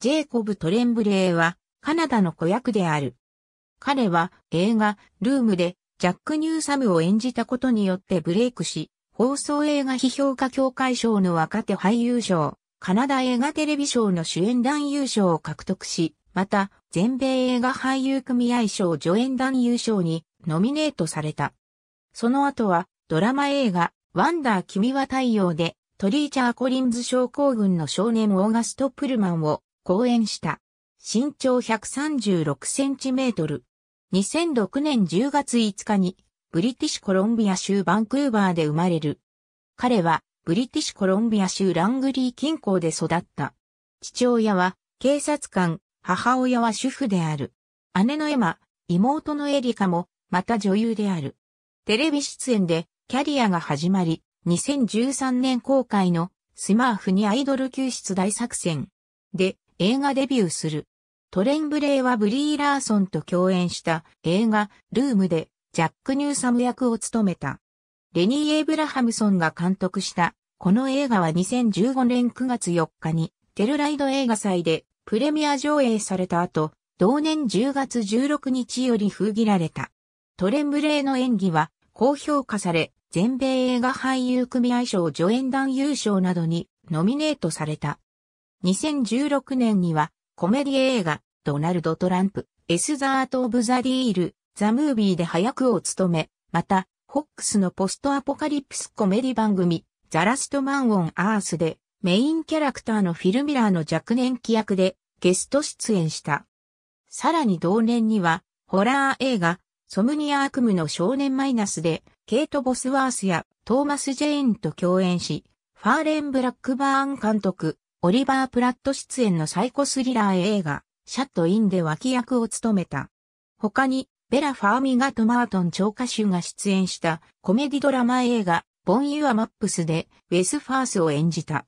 ジェイコブ・トレンブレーはカナダの子役である。彼は映画ルームでジャック・ニューサムを演じたことによってブレイクし、放送映画批評家協会賞の若手俳優賞、カナダ映画テレビ賞の主演男優賞を獲得し、また全米映画俳優組合賞助演男優賞にノミネートされた。その後はドラマ映画ワンダー君は太陽でトリーチャー・コリンズ症候群の少年オーガスト・プルマンを好演した。身長136センチメートル。2006年10月5日にブリティッシュコロンビア州バンクーバーで生まれる。彼はブリティッシュコロンビア州ラングリー近郊で育った。父親は警察官、母親は主婦である。姉のエマ、妹のエリカもまた女優である。テレビ出演でキャリアが始まり、2013年公開のスマーフにアイドル救出大作戦で映画デビューする。トレンブレイはブリー・ラーソンと共演した映画ルームでジャック・ニューサム役を務めた。レニー・エイブラハムソンが監督したこの映画は2015年9月4日にテルライド映画祭でプレミア上映された後、同年10月16日より封切られた。トレンブレイの演技は高評価され、全米映画俳優組合賞助演男優賞などにノミネートされた。2016年にはコメディ映画ドナルド・トランプ、エス・ザ・アート・オブ・ザ・ディール、ザ・ムービーで配役を務め、また、フォックスのポストアポカリプスコメディ番組、ザ・ラスト・マン・オン・アースでメインキャラクターのフィル・ミラーの若年期役でゲスト出演した。さらに同年にはホラー映画、ソムニア悪夢の少年マイナスで、ケイト・ボスワースやトーマス・ジェインと共演し、ファーレン・ブラックバーン監督、オリバー・プラット出演のサイコスリラー映画、シャット・インで脇役を務めた。他に、ベラ・ファーミガとマートン・チョーカシュが出演したコメディドラマ映画、ボン・ユア・マップスでウェス・ファースを演じた。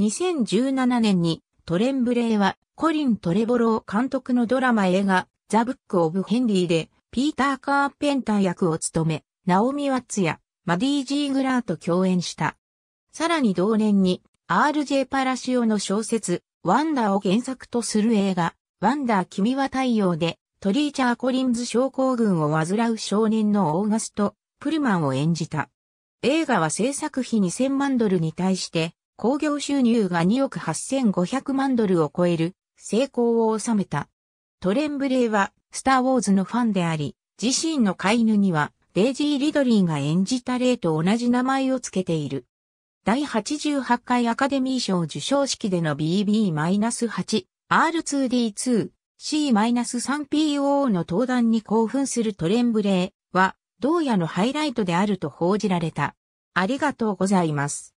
2017年にトレンブレイはコリン・トレボロー監督のドラマ映画、ザ・ブック・オブ・ヘンリーで、ピーター・カーペンター役を務め、ナオミ・ワッツやマディ・ジーグラーと共演した。さらに同年に R.J. パラシオの小説、ワンダーを原作とする映画、ワンダー君は太陽でトリーチャー・コリンズ症候群を患う少年のオーガスト・プルマンを演じた。映画は制作費$20,000,000に対して、興行収入が$285,000,000を超える成功を収めた。トレンブレイは、スター・ウォーズのファンであり、自身の飼い犬には、デイジー・リドリーが演じたレイと同じ名前を付けている。第88回アカデミー賞授賞式での BB-8、R2-D2、C-3PO の登壇に興奮するトレンブレイは、同夜のハイライトであると報じられた。ありがとうございます。